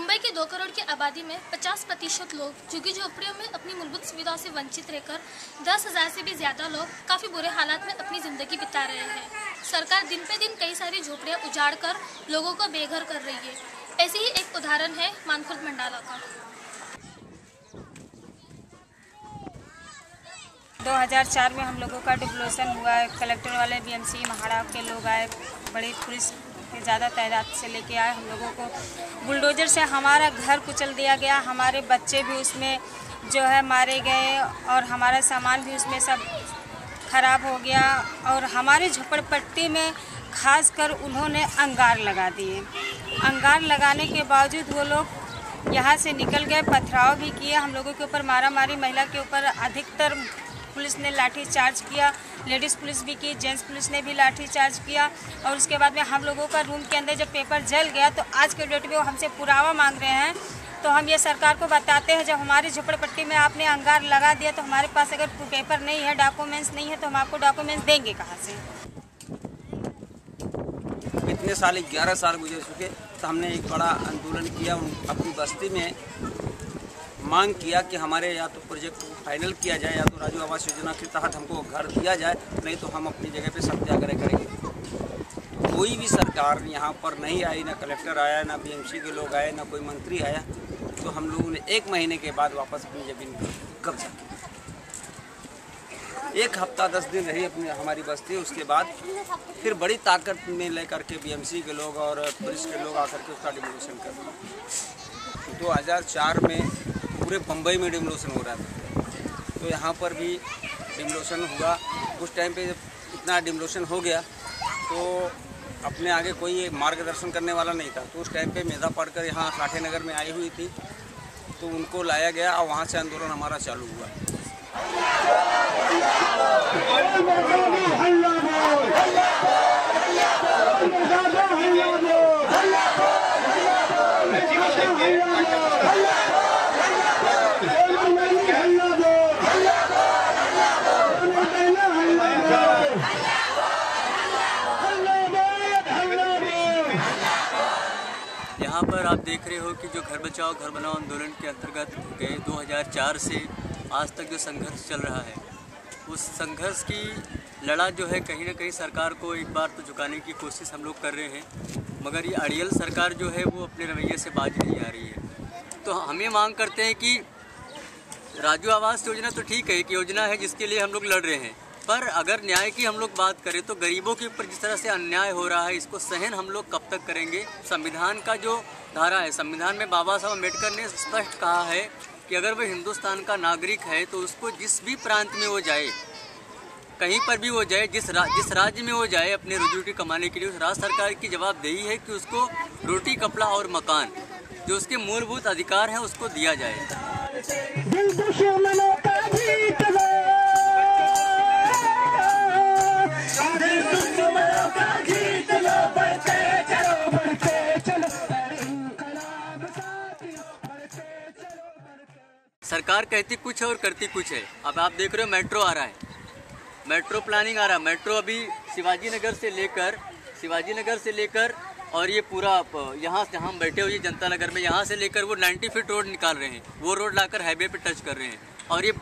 मुंबई के 2 करोड़ की आबादी में 50% लोग झुग्गी झोपड़ियों में अपनी मूलभूत सुविधाओं से वंचित रहकर 10,000 से भी ज़्यादा लोग काफ़ी बुरे हालात में अपनी ज़िंदगी बिता रहे हैं। सरकार दिन पे दिन कई सारी झोपड़ियाँ उजाड़ कर लोगों को बेघर कर रही है। ऐसे ही एक उदाहरण है मानखुर्द मंडाला का। 2004 में हम लोगों का डिप्लोसन हुआ, कलेक्टर वाले बीएमसी महाराष्ट्र के लोग आए, बड़ी पुलिस ज़्यादा तादाद से लेके आए, हम लोगों को बुलडोजर से हमारा घर कुचल दिया गया। हमारे बच्चे भी उसमें जो है मारे गए और हमारा सामान भी उसमें सब खराब हो गया। और हमारे झोपड़पट्टी में खासकर उन्होंने अंगार लगा दिए। अंगार लगाने के बावजूद वो लोग यहाँ से निकल गए, पथराव भी किए, हम लोगों के ऊपर मारा मारी, महिला के ऊपर अधिकतर पुलिस ने लाठी चार्ज किया, लेडीज़ पुलिस भी की, जेंट्स पुलिस ने भी लाठी चार्ज किया। और उसके बाद में हम लोगों का रूम के अंदर जब पेपर जल गया तो आज के डेट में वो हमसे पुरावा मांग रहे हैं। तो हम ये सरकार को बताते हैं, जब हमारी झोपड़पट्टी में आपने अंगार लगा दिया तो हमारे पास अगर पेपर नहीं है, डॉक्यूमेंट्स नहीं है तो हम आपको डॉक्यूमेंट्स देंगे कहाँ से। इतने साल 11 साल गुजर चुके तो हमने एक बड़ा आंदोलन किया, अपनी बस्ती में मांग किया कि हमारे या तो प्रोजेक्ट फाइनल किया जाए या तो राजू आवास योजना के तहत हमको घर दिया जाए, नहीं तो हम अपनी जगह पे सत्याग्रह करेंगे। कोई भी सरकार यहाँ पर नहीं आई, ना कलेक्टर आया, ना बीएमसी के लोग आए, ना कोई मंत्री आया। तो हम लोगों ने 1 महीने के बाद वापस अपनी जमीन कब्जा किया। 1 हफ्ता 10 दिन रही अपनी हमारी बस्ती। उसके बाद फिर बड़ी ताकत में लेकर के बीएमसी के लोग और पुलिस के लोग आकर के उसका डिमोलिशन कर दिया। 2004 में पूरे बम्बई में डिमोलिशन हो रहा था, तो यहाँ पर भी डिमोलिशन हुआ। उस टाइम पे जब इतना डिमोलिशन हो गया तो अपने आगे कोई मार्गदर्शन करने वाला नहीं था। तो उस टाइम पे मेधा पढ़कर यहाँ काठे नगर में आई हुई थी, तो उनको लाया गया और वहाँ से आंदोलन हमारा चालू हुआ। यहाँ पर आप देख रहे हो कि जो घर बचाओ घर बनाओ आंदोलन के अंतर्गत गए 2004 से आज तक जो संघर्ष चल रहा है, उस संघर्ष की लड़ा जो है कहीं ना कहीं सरकार को एक बार तो झुकाने की कोशिश हम लोग कर रहे हैं, मगर ये अड़ियल सरकार जो है वो अपने रवैये से बाज नहीं आ रही है। तो हम ये मांग करते हैं कि राजू आवास योजना तो ठीक है, एक योजना है जिसके लिए हम लोग लड़ रहे हैं, पर अगर न्याय की हम लोग बात करें तो गरीबों के ऊपर जिस तरह से अन्याय हो रहा है इसको सहन हम लोग कब तक करेंगे। संविधान का जो धारा है, संविधान में बाबा साहब अम्बेडकर ने स्पष्ट कहा है कि अगर वह हिंदुस्तान का नागरिक है तो उसको जिस भी प्रांत में वो जाए, कहीं पर भी वो जाए, जिस राज्य में वो जाए अपने रोजी रोटी कमाने के लिए, उस राज्य सरकार की जवाबदेही है कि उसको रोटी कपड़ा और मकान जो उसके मूलभूत अधिकार हैं उसको दिया जाए। सरकार कहती कुछ है और करती कुछ है। अब आप देख रहे हो मेट्रो आ रहा है, मेट्रो प्लानिंग आ रहा है, मेट्रो अभी शिवाजी नगर से लेकर और ये पूरा यहाँ से हम बैठे हुए जनता नगर में यहाँ से लेकर वो 90 फीट रोड निकाल रहे हैं, वो रोड लाकर हाईवे पे टच कर रहे हैं। और ये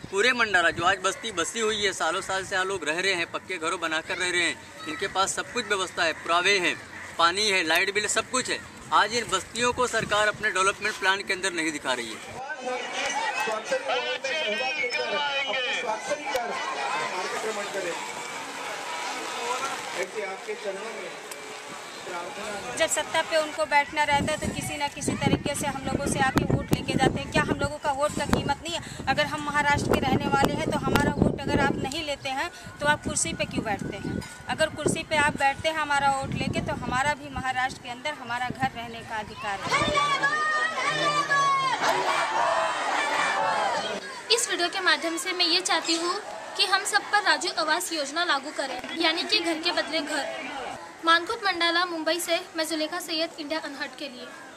पूरे मंडाला जो आज बस्ती बसी हुई है, सालों साल से यहाँ लोग रह रहे हैं, पक्के घरों बनाकर रह रहे हैं, इनके पास सब कुछ व्यवस्था है, पुरावे हैं, पानी है, लाइट बिल, सब कुछ है। आज इन बस्तियों को सरकार अपने डेवलपमेंट प्लान के अंदर नहीं दिखा रही है। जब सत्ता पे उनको बैठना रहता है तो किसी ना किसी तरीके से हम लोगों से आके वोट लेके जाते हैं। क्या हम लोगों का वोट का कीमत नहीं है? अगर हम महाराष्ट्र के रहने वाले हैं तो हमारा वोट अगर आप नहीं लेते हैं तो आप कुर्सी पे क्यों बैठते हैं? अगर कुर्सी पे आप बैठते हैं हमारा वोट लेके तो हमारा भी महाराष्ट्र के अंदर हमारा घर रहने का अधिकार है। इस वीडियो के माध्यम से मैं ये चाहती हूँ कि हम सब पर राजू आवास योजना लागू करें, यानी कि घर के बदले घर। मानखुर्द मंडाला मुंबई से मैं जुलेखा सैयद, इंडिया अनहर्ड के लिए।